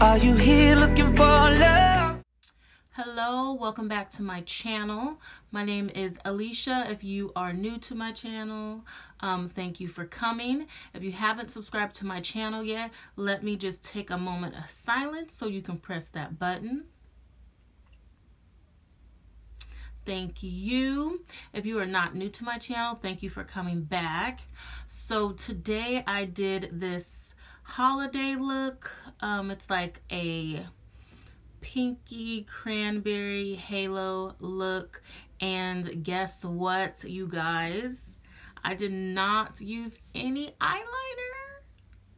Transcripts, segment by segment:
Are you here looking for love? Hello, welcome back to my channel. My name is Alicia. If you are new to my channel, thank you for coming. If you haven't subscribed to my channel yet, let me just take a moment of silence so you can press that button. Thank you. If you are not new to my channel, thank you for coming back. So today I did this holiday look. It's like a pinky cranberry halo look. And guess what, you guys? I did not use any eyeliner.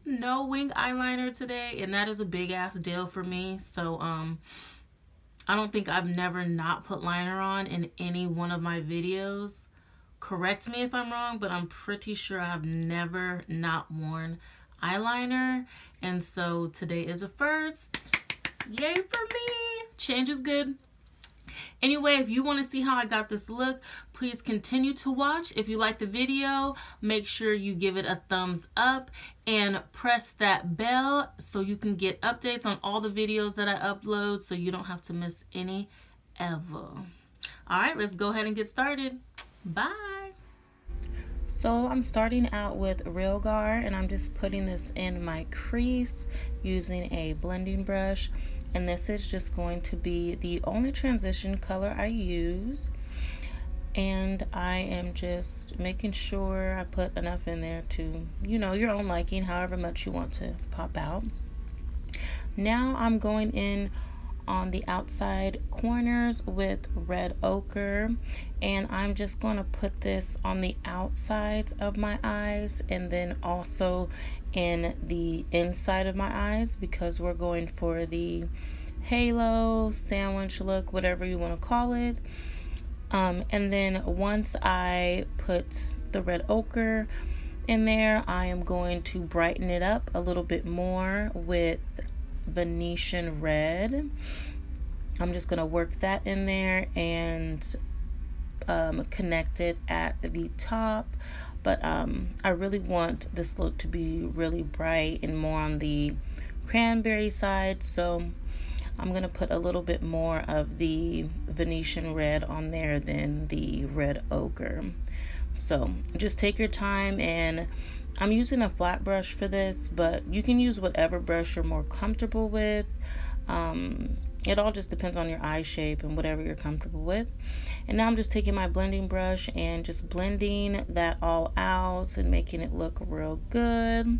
No wing eyeliner today. And that is a big ass deal for me. So, I don't think I've never not put liner on in any one of my videos. Correct me if I'm wrong, but I'm pretty sure I've never not worn eyeliner. And so today is a first. Yay for me. Change is good. Anyway, if you want to see how I got this look, please continue to watch. If you like the video, make sure you give it a thumbs up and press that bell so you can get updates on all the videos that I upload so you don't have to miss any ever. All right, let's go ahead and get started. Bye. So I'm starting out with Realgar, and I'm just putting this in my crease using a blending brush. And this is just going to be the only transition color I use. And I am just making sure I put enough in there to, you know, your own liking, however much you want to pop out. Now I'm going in on the outside corners with Red Ochre. And I'm just going to put this on the outsides of my eyes and then also in the inside of my eyes, because we're going for the halo sandwich look, whatever you want to call it. And then once I put the Red Ochre in there, I am going to brighten it up a little bit more with Venetian Red. I'm just going to work that in there and connect it at the top. But I really want this look to be really bright and more on the cranberry side. So I'm going to put a little bit more of the Venetian Red on there than the Red Ochre. So just take your time, and I'm using a flat brush for this, but you can use whatever brush you're more comfortable with. It all just depends on your eye shape and whatever you're comfortable with. And now I'm just taking my blending brush and just blending that all out and making it look real good.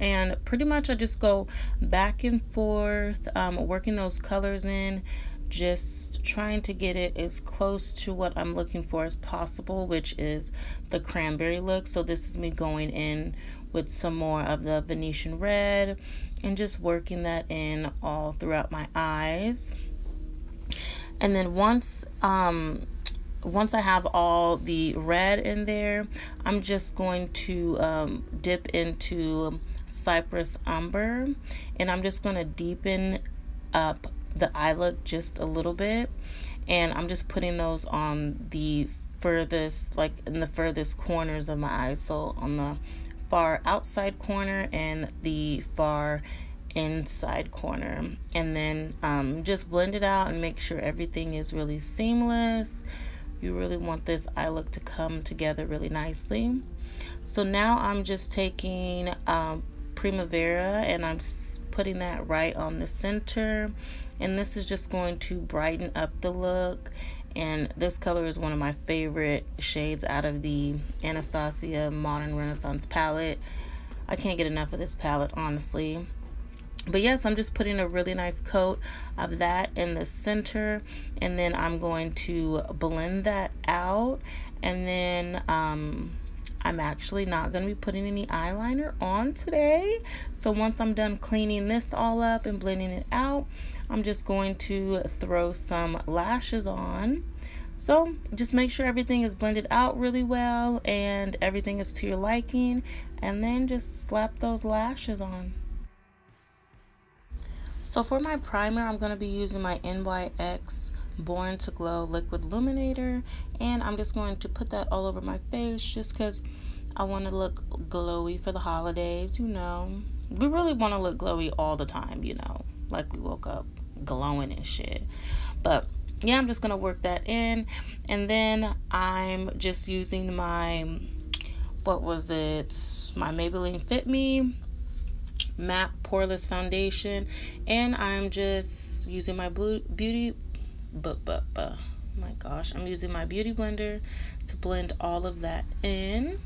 And pretty much I just go back and forth, working those colors in, just trying to get it as close to what I'm looking for as possible, which is the cranberry look. So this is me going in with some more of the Venetian Red and just working that in all throughout my eyes. And then once I have all the red in there, I'm just going to dip into Cypress Umber, and I'm just going to deepen up the eye look just a little bit. And I'm just putting those on the furthest, like in the furthest corners of my eyes, so on the far outside corner and the far inside corner. And then just blend it out and make sure everything is really seamless. You really want this eye look to come together really nicely. So now I'm just taking Primavera, and I'm putting that right on the center, and this is just going to brighten up the look. And this color is one of my favorite shades out of the Anastasia Modern Renaissance palette. I can't get enough of this palette, honestly. But yes, I'm just putting a really nice coat of that in the center, and then I'm going to blend that out. And then I'm actually not going to be putting any eyeliner on today. So once I'm done cleaning this all up and blending it out, I'm just going to throw some lashes on. So just make sure everything is blended out really well and everything is to your liking, and then just slap those lashes on. So for my primer, I'm going to be using my NYX Born to Glow Liquid Luminator, and I'm just going to put that all over my face just because I want to look glowy for the holidays, you know. we really want to look glowy all the time, you know, like we woke up glowing and shit. But yeah, I'm just gonna work that in. And then I'm just using my, what was it, my Maybelline Fit Me matte poreless foundation, and I'm just using my beauty blender to blend all of that in.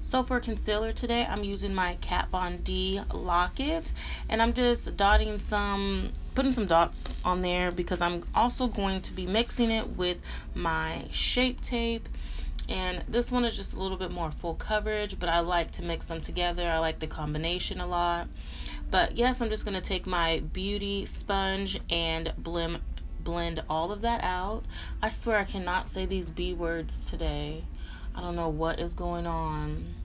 So for concealer today, I'm using my Kat Von D Lock It, and I'm just dotting some, putting some dots on there, because I'm also going to be mixing it with my Shape Tape. And this one is just a little bit more full coverage, but I like to mix them together. I like the combination a lot. But yes, I'm just going to take my beauty sponge and blend all of that out. I swear I cannot say these B words today. I don't know what is going on.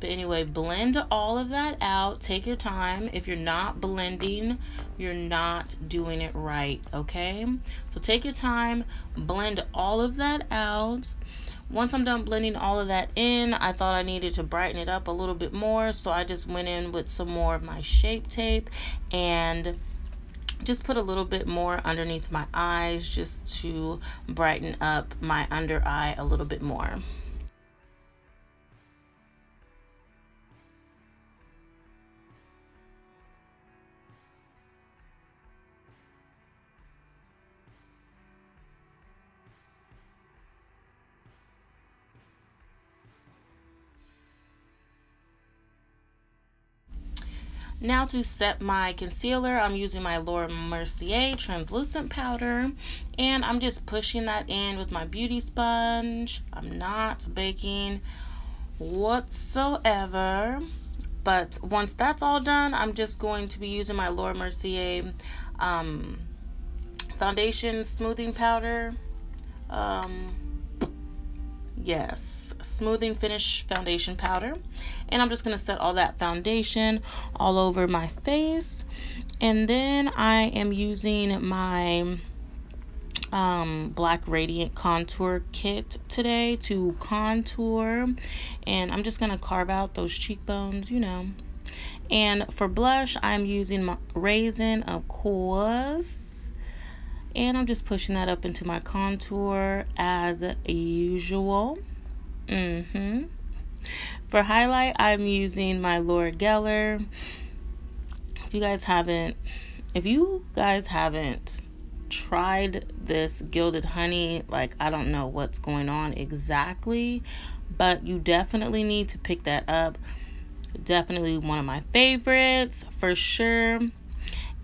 But anyway, blend all of that out. Take your time. If you're not blending, you're not doing it right, okay? So take your time, blend all of that out. Once I'm done blending all of that in, I thought I needed to brighten it up a little bit more, so I just went in with some more of my Shape Tape and just put a little bit more underneath my eyes just to brighten up my under eye a little bit more. Now to set my concealer, I'm using my Laura Mercier translucent powder, and I'm just pushing that in with my beauty sponge. I'm not baking whatsoever. But once that's all done, I'm just going to be using my Laura Mercier foundation smoothing powder. Yes, smoothing finish foundation powder, and I'm just going to set all that foundation all over my face. And then I am using my Black Radiant Contour Kit today to contour, and I'm just going to carve out those cheekbones, you know. And for blush, I'm using my Raisin, of course. And I'm just pushing that up into my contour as usual. For highlight, I'm using my Laura Geller. If you guys haven't tried this Gilded Honey, like, I don't know what's going on exactly, but you definitely need to pick that up. Definitely one of my favorites for sure.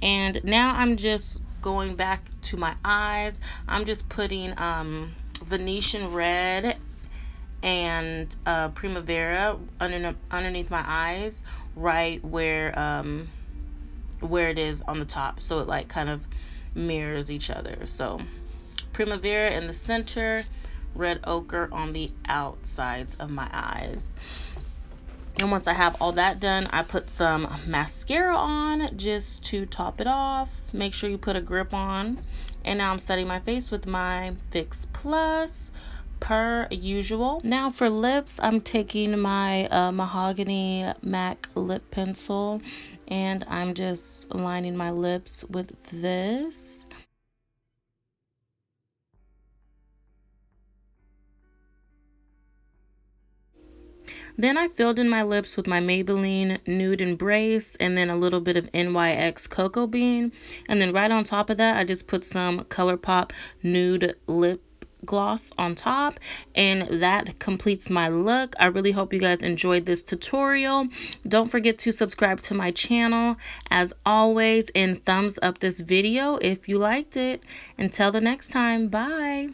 And now I'm just going back to my eyes. I'm just putting Venetian Red and Primavera underneath my eyes, right where it is on the top, so it like kind of mirrors each other. So Primavera in the center, Red Ochre on the outsides of my eyes. And once I have all that done, I put some mascara on just to top it off. Make sure you put a grip on. And now I'm setting my face with my Fix Plus per usual. Now for lips, I'm taking my Mahogany MAC lip pencil, and I'm just lining my lips with this. Then I filled in my lips with my Maybelline Nude Embrace, and then a little bit of NYX Cocoa Bean. And then right on top of that, I just put some ColourPop Nude Lip Gloss on top, and that completes my look. I really hope you guys enjoyed this tutorial. Don't forget to subscribe to my channel as always, and thumbs up this video if you liked it. Until the next time, bye!